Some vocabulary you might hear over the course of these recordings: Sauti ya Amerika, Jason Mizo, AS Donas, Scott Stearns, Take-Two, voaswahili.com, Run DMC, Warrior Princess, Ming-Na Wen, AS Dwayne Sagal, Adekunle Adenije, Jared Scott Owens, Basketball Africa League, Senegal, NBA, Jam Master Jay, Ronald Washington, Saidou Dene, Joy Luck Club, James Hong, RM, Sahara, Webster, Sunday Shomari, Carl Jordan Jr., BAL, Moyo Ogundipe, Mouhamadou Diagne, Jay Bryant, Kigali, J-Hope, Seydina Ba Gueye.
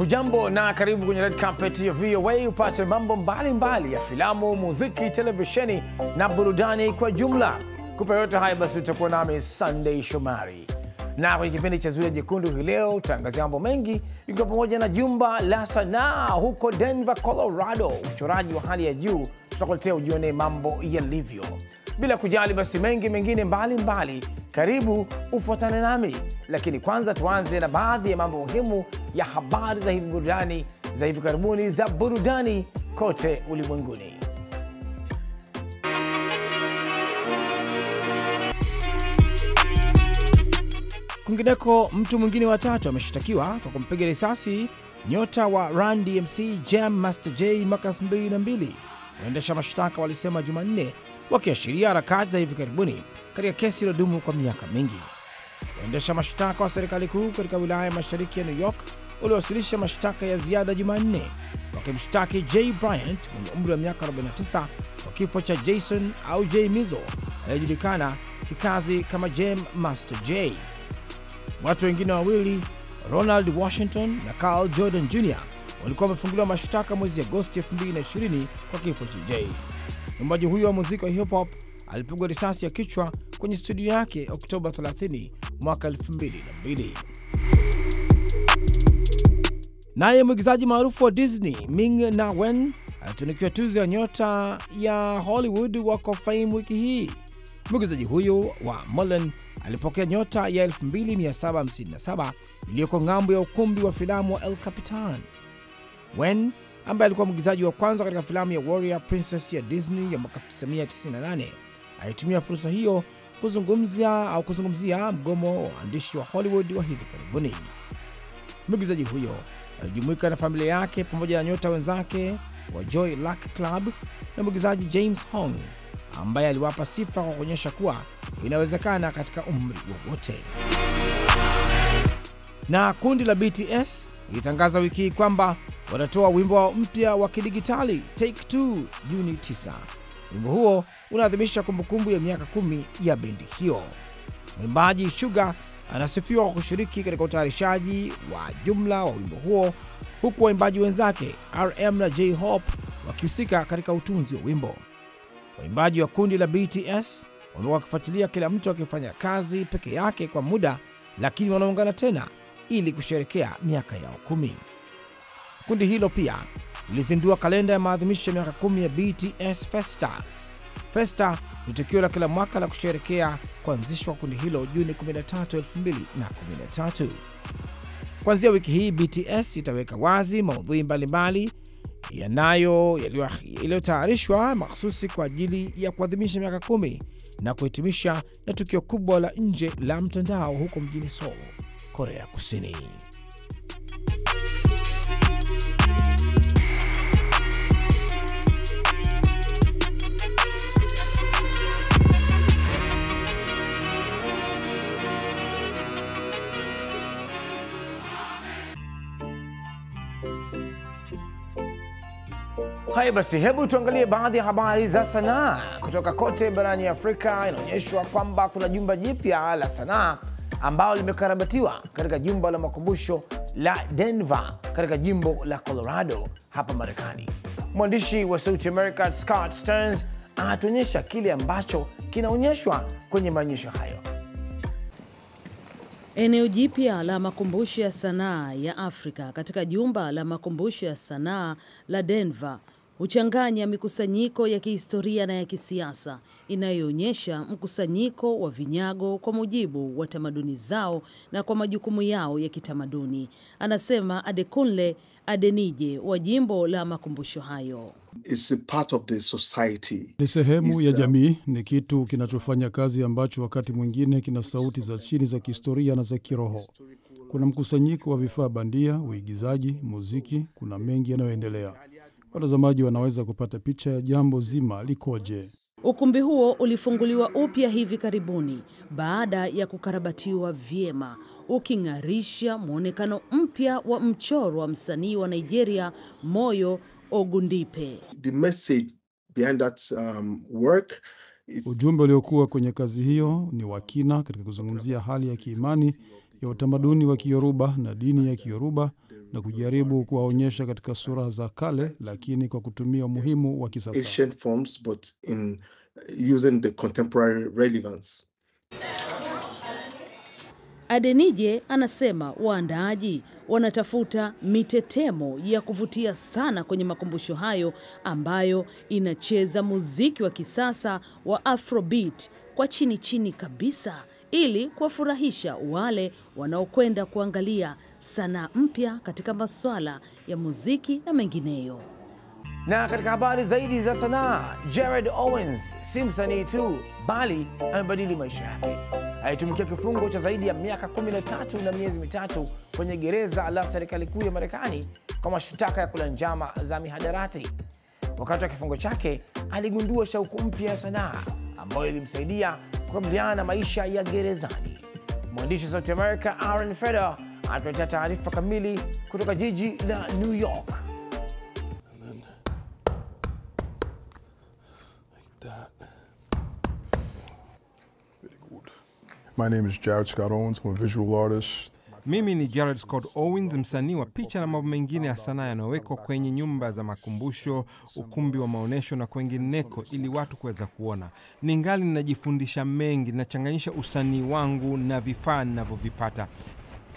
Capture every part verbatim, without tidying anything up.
Hujambo na karibu kwenye red carpet ya V O A upate mambo mbalimbali ya filamu, muziki, televisheni na burudani kwa jumla. Kupa yote haya basi utakuwa nami Sunday Shomari. Na kwenye kipindi cha Zulia Jekundu hii leo tutaangazia mambo mengi, ikiwa pamoja na jumba la sanaa huko Denver, Colorado, uchoraji wa hali ya juu. Tutakuletea ujione mambo yalivyo. Bila kujali basi mengi mengine mbalimbali mbali. Karibu ufuatane nami, lakini kwanza tuanze na baadhi ya mambo muhimu ya habari za hivi burudani za hivi karibuni za burudani kote ulimwenguni. Kwingineko, mtu mwingine wa tatu ameshtakiwa kwa kumpiga risasi nyota wa Run D M C Jam Master Jay mwaka elfu mbili na mbili. Waendesha mashtaka walisema Jumanne, wakiashiria harakati za hivi karibuni katika kesi iliyodumu kwa miaka mingi. Waendesha mashtaka wa serikali kuu katika wilaya ya Mashariki ya New York waliwasilisha mashtaka ya ziada Jumanne, wakimshtaki Jay Bryant mwenye umri wa miaka arobaini na tisa kwa kifo cha Jason au Jay Mizo, aliyejulikana kikazi kama Jam Master Jay. Watu wengine wawili, Ronald Washington na Carl Jordan Junior, walikuwa wamefunguliwa mashtaka mwezi Agosti elfu mbili na ishirini kwa kifo cha Jay. Mwimbaji huyo wa muziki wa hip hop alipigwa risasi ya kichwa kwenye studio yake Oktoba thelathini mwaka elfu mbili na mbili. Naye mwigizaji maarufu wa Disney Ming-Na Wen alitunikiwa tuzo ya nyota ya Hollywood Walk of Fame wiki hii. Mwigizaji huyo wa Mullen alipokea nyota ya elfu mbili mia saba hamsini na saba iliyoko ng'ambo ya ukumbi wa filamu wa El Capitan. Wen, ambaye alikuwa mwigizaji wa kwanza katika filamu ya Warrior Princess ya Disney ya mwaka elfu tisa mia tisini na nane, alitumia fursa hiyo kuzungumzia au kuzungumzia mgomo wa waandishi wa Hollywood wa hivi karibuni. Mwigizaji huyo alijumuika na familia yake pamoja na nyota wenzake wa Joy Luck Club na mwigizaji James Hong, ambaye aliwapa sifa kwa kuonyesha kuwa inawezekana katika umri wowote. Na kundi la B T S litangaza wiki hii kwamba watatoa wimbo wao mpya wa kidigitali Take-Two Juni tisa. Wimbo huo unaadhimisha kumbukumbu ya miaka kumi ya bendi hiyo. Mwimbaji Sugar anasifiwa kwa kushiriki katika utayarishaji wa jumla wa wimbo huo, huku waimbaji wenzake R M na J-Hope wakihusika katika utunzi wa wimbo. Waimbaji wa kundi la B T S wamekuwa wakifuatilia kila mtu akifanya kazi peke yake kwa muda, lakini wanaungana tena ili kusherehekea miaka yao kumi. Kundi hilo pia lilizindua kalenda ya maadhimisho ya miaka kumi ya B T S Festa. Festa ni tukio la kila mwaka la kusherehekea kuanzishwa kundi hilo Juni kumi na tatu elfu mbili na kumi na tatu. Kuanzia wiki hii B T S itaweka wazi maudhui mbalimbali yanayo yaliyotayarishwa mahsusi kwa ajili ya kuadhimisha miaka kumi na kuhitimisha na tukio kubwa la nje la mtandao huko mjini Seoul, Korea Kusini. Haya basi, hebu tuangalie baadhi ya habari za sanaa kutoka kote barani Afrika. Inaonyeshwa kwamba kuna jumba jipya la sanaa ambalo limekarabatiwa katika jumba la makumbusho la Denver katika jimbo la Colorado hapa Marekani. Mwandishi wa South America Scott Stearns anatuonyesha kile ambacho kinaonyeshwa kwenye maonyesho hayo. Eneo jipya la makumbusho ya sanaa ya Afrika katika jumba la makumbusho ya sanaa la Denver huchanganya mikusanyiko ya kihistoria na ya kisiasa inayoonyesha mkusanyiko wa vinyago kwa mujibu wa tamaduni zao na kwa majukumu yao ya kitamaduni, anasema Adekunle Adenije wa jimbo la makumbusho hayo. It's a part of the society. Ni sehemu ya jamii, ni kitu kinachofanya kazi ambacho wakati mwingine kina sauti za chini za kihistoria na za kiroho. Kuna mkusanyiko wa vifaa bandia, uigizaji, muziki, kuna mengi yanayoendelea. Watazamaji wanaweza kupata picha ya jambo zima likoje. Ukumbi huo ulifunguliwa upya hivi karibuni baada ya kukarabatiwa vyema, ukingarisha muonekano mpya wa mchoro wa msanii wa Nigeria Moyo Ogundipe. The message behind that um, work is... Ujumbe uliokuwa kwenye kazi hiyo ni wakina katika kuzungumzia hali ya kiimani ya utamaduni wa Kiyoruba na dini ya Kiyoruba na kujaribu kuwaonyesha katika sura za kale lakini kwa kutumia umuhimu wa kisasa. Ancient forms but in using the contemporary relevance. Adenije anasema waandaaji wanatafuta mitetemo ya kuvutia sana kwenye makumbusho hayo ambayo inacheza muziki wa kisasa wa Afrobeat kwa chini chini kabisa ili kuwafurahisha wale wanaokwenda kuangalia sanaa mpya katika masuala ya muziki na mengineyo. Na katika habari zaidi za sanaa, Jared Owens si msanii tu bali amebadili maisha yake. Alitumikia kifungo cha zaidi ya miaka kumi na tatu na miezi mitatu kwenye gereza la serikali kuu ya Marekani kwa mashtaka ya kula njama za mihadarati. Wakati wa kifungo chake aligundua shauku mpya ya sanaa ambayo ilimsaidia kukabiliana na maisha ya gerezani. Mwandishi wa Sauti ya America R M anatuletea taarifa kamili kutoka jiji la New York. My name is Jared Scott Owens, I'm a visual artist. Mimi ni Jared Scott Owens, msanii wa picha na mambo mengine ya sanaa yanayowekwa kwenye nyumba za makumbusho, ukumbi wa maonesho na kwengineko ili watu kuweza kuona. Ningali ninajifundisha mengi, nachanganyisha usanii wangu na vifaa ninavyovipata.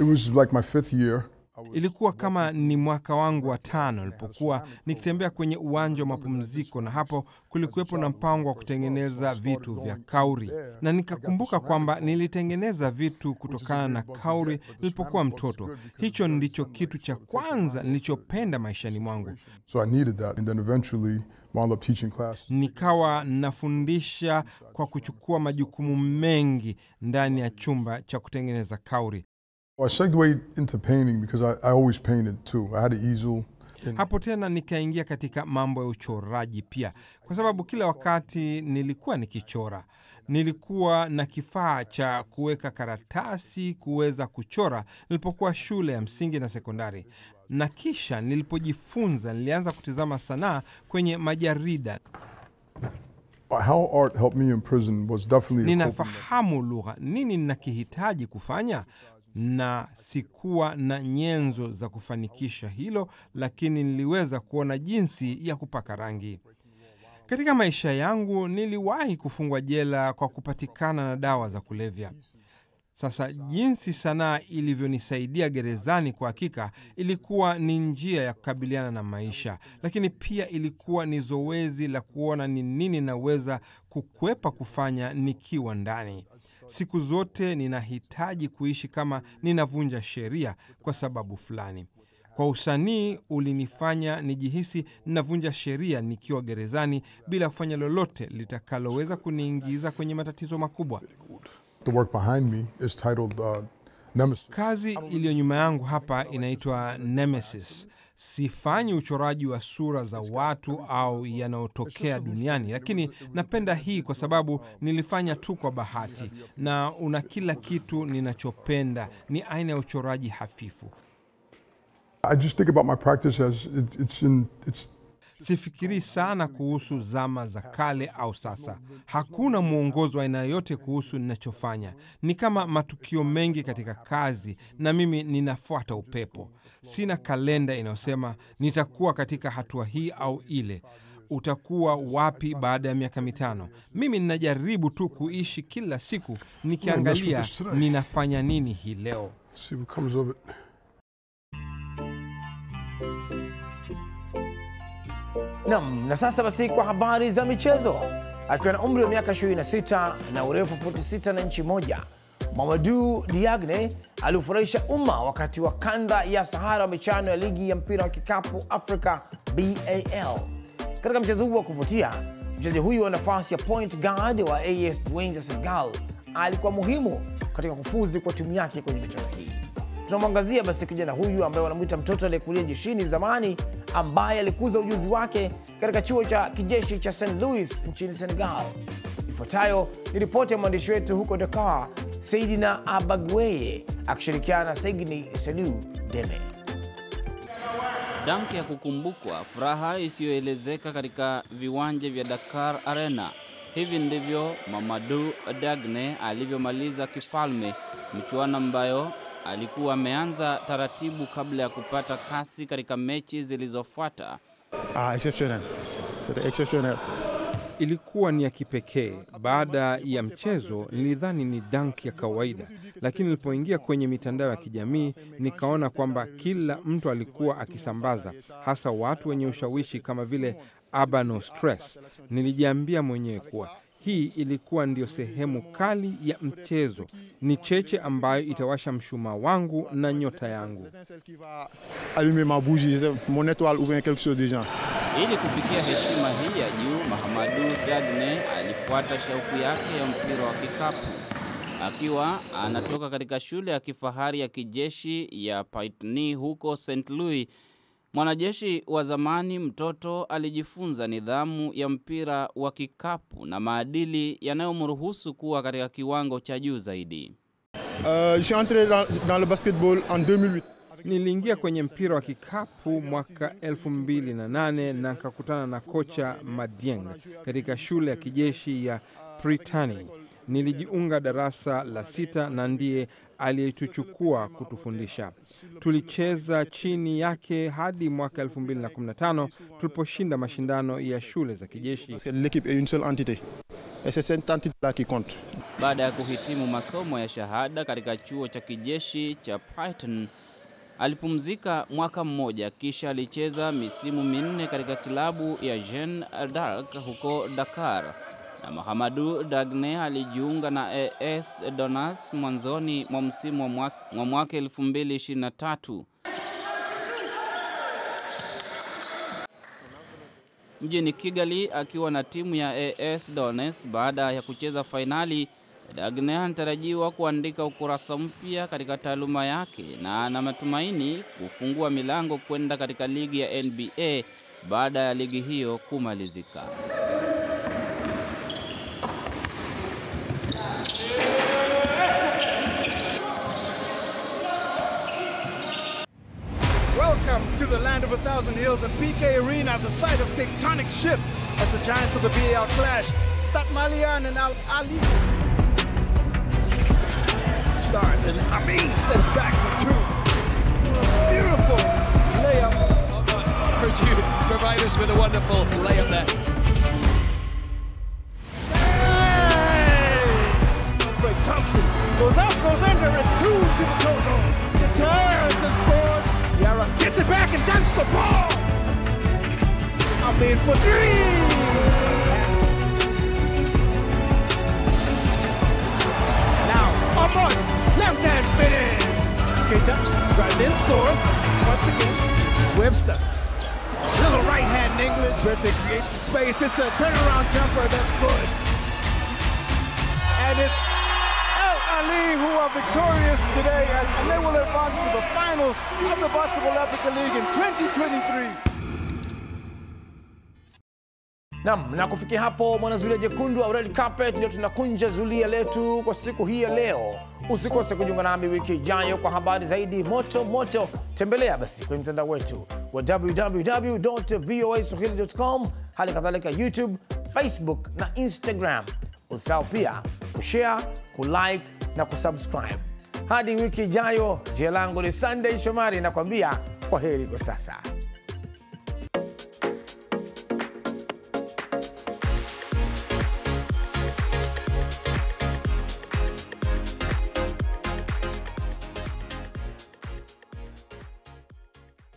It was like my fifth year. Ilikuwa kama ni mwaka wangu wa tano nilipokuwa nikitembea kwenye uwanja wa mapumziko na hapo kulikuwepo na mpango wa kutengeneza vitu vya kauri. Na nikakumbuka kwamba nilitengeneza vitu kutokana na kauri nilipokuwa mtoto. Hicho ndicho kitu cha kwanza nilichopenda maishani mwangu. So I needed that and then eventually while up teaching class nikawa nafundisha kwa kuchukua majukumu mengi ndani ya chumba cha kutengeneza kauri. I segued into painting because I, I always painted too. I had an easel. Hapo tena nikaingia katika mambo ya uchoraji pia kwa sababu kila wakati nilikuwa nikichora. Nilikuwa na kifaa cha kuweka karatasi kuweza kuchora nilipokuwa shule ya msingi na sekondari. Na kisha nilipojifunza nilianza kutizama sanaa kwenye majarida. How art helped me in prison was definitely ninafahamu lugha. Nini ninakihitaji kufanya? Na sikuwa na nyenzo za kufanikisha hilo lakini niliweza kuona jinsi ya kupaka rangi. Katika maisha yangu niliwahi kufungwa jela kwa kupatikana na dawa za kulevya. Sasa jinsi sanaa ilivyonisaidia gerezani kwa hakika ilikuwa ni njia ya kukabiliana na maisha lakini pia ilikuwa ni zoezi la kuona ni nini naweza kukwepa kufanya nikiwa ndani. Siku zote ninahitaji kuishi kama ninavunja sheria kwa sababu fulani. Kwa usanii ulinifanya nijihisi ninavunja sheria nikiwa gerezani bila kufanya lolote litakaloweza kuniingiza kwenye matatizo makubwa. The work behind me is titled uh, Nemesis. Kazi iliyo nyuma yangu hapa inaitwa Nemesis. Sifanyi uchoraji wa sura za watu au yanayotokea duniani lakini napenda hii kwa sababu nilifanya tu kwa bahati na una kila kitu ninachopenda ni aina ya uchoraji hafifu. I just think about my practice as it, it's in it's sifikiri sana kuhusu zama za kale au sasa. Hakuna mwongozo wa aina yote kuhusu ninachofanya. Ni kama matukio mengi katika kazi na mimi ninafuata upepo. Sina kalenda inayosema nitakuwa katika hatua hii au ile. Utakuwa wapi baada ya miaka mitano? Mimi ninajaribu tu kuishi kila siku nikiangalia ninafanya nini hii leo. Naam, na sasa basi kwa habari za michezo. Akiwa na umri wa miaka ishirini na sita na urefu futi sita na inchi moja, Mouhamadou Diagne alifurahisha umma wakati wa kanda ya Sahara michano ya ligi ya mpira wa kikapu Afrika B A L. Katika mchezo huu wa kuvutia, mchezaji huyu wa nafasi ya point guard wa A S Dwayne Sagal alikuwa muhimu katika kufuzi kwa timu yake kwenye michezo hii. Tunamwangazia basi kijana huyu ambaye wanamuita mtoto aliyekulia jeshini zamani ambaye alikuza ujuzi wake katika chuo cha kijeshi cha Saint Louis nchini Senegal. Ifuatayo ni ripoti ya mwandishi wetu huko Dakar, Seydina Ba Gueye akishirikiana na Saidou Dene. Danki ya kukumbukwa, furaha isiyoelezeka katika viwanja vya Dakar Arena. Hivi ndivyo Mouhamadou Diagne alivyomaliza kifalme mchuano ambayo alikuwa ameanza taratibu kabla ya kupata kasi katika mechi zilizofuata. Ah, exceptional. So exceptional. Ilikuwa ni ya kipekee. Baada ya mchezo nilidhani ni dunk ya kawaida, lakini nilipoingia kwenye mitandao ya kijamii nikaona kwamba kila mtu alikuwa akisambaza, hasa watu wenye ushawishi kama vile Abano Stress. Nilijiambia mwenyewe kuwa hii ilikuwa ndio sehemu kali ya mchezo, ni cheche ambayo itawasha mshumaa wangu na nyota yangu. Ili kufikia heshima hii ya juu, Mouhamadou Diagne alifuata shauku yake ya mpira wa kikapu. Akiwa anatoka katika shule ya kifahari ya kijeshi ya Paitni huko Saint Louis, mwanajeshi wa zamani mtoto alijifunza nidhamu ya mpira wa kikapu na maadili yanayomruhusu kuwa katika kiwango cha juu zaidi. Euh, je suis entré dans le basketball en deux mille huit. Niliingia kwenye mpira wa kikapu mwaka elfu mbili na nane na nikakutana na kocha Madieng katika shule ya kijeshi ya Pritani. Nilijiunga darasa la sita na ndiye aliyetuchukua kutufundisha. Tulicheza chini yake hadi mwaka elfu mbili na kumi na tano tuliposhinda mashindano ya shule za kijeshi. L'équipe est une seule entité. Et c'est cette entité là qui compte. Baada ya kuhitimu masomo ya shahada katika chuo cha kijeshi cha Python, alipumzika mwaka mmoja, kisha alicheza misimu minne katika kilabu ya Jeanne d'Arc huko Dakar. Na Mouhamadou Diagne alijiunga na A S Donas mwanzoni mwa msimu wa mwaka elfu mbili ishirini na tatu. Mjini Kigali akiwa na timu ya A S Donas. Baada ya kucheza fainali, Diagne anatarajiwa kuandika ukurasa mpya katika taaluma yake na ana matumaini kufungua milango kwenda katika ligi ya N B A baada ya ligi hiyo kumalizika. Welcome to the land of a thousand hills and P K Arena, the site of tectonic shifts as the giants of the B A L clash. Stade Malien and Al Ali. Start and Amin steps back for two. Beautiful layup. Could you provide us with a wonderful layup there? Hey! Great Thompson goes up, goes under, and two to the total. Skip turns and scores. Yara gets it back and dunks the ball. Amin for three. Amon, left hand finish. Keita drives in, scores once again. Webster, little right hand in English. Breathick creates some space. It's a turnaround jumper that's good. And it's El Ali who are victorious today, and, and they will advance to the finals of the Basketball Africa League in twenty twenty-three. Naam, na kufikia hapo mwanazulia jekundu wa Red Carpet ndio tunakunja zulia letu kwa siku hii ya leo. Usikose kujiunga nami wiki ijayo kwa habari zaidi moto moto. Tembelea basi kwenye mtandao wetu wa w w w dot voa swahili dot com, hali kadhalika YouTube, Facebook na Instagram. Usisahau pia kushare, kulike na kusubscribe. Hadi wiki ijayo, jina langu ni Sunday Shomari na kwambia kwaheri kwa sasa.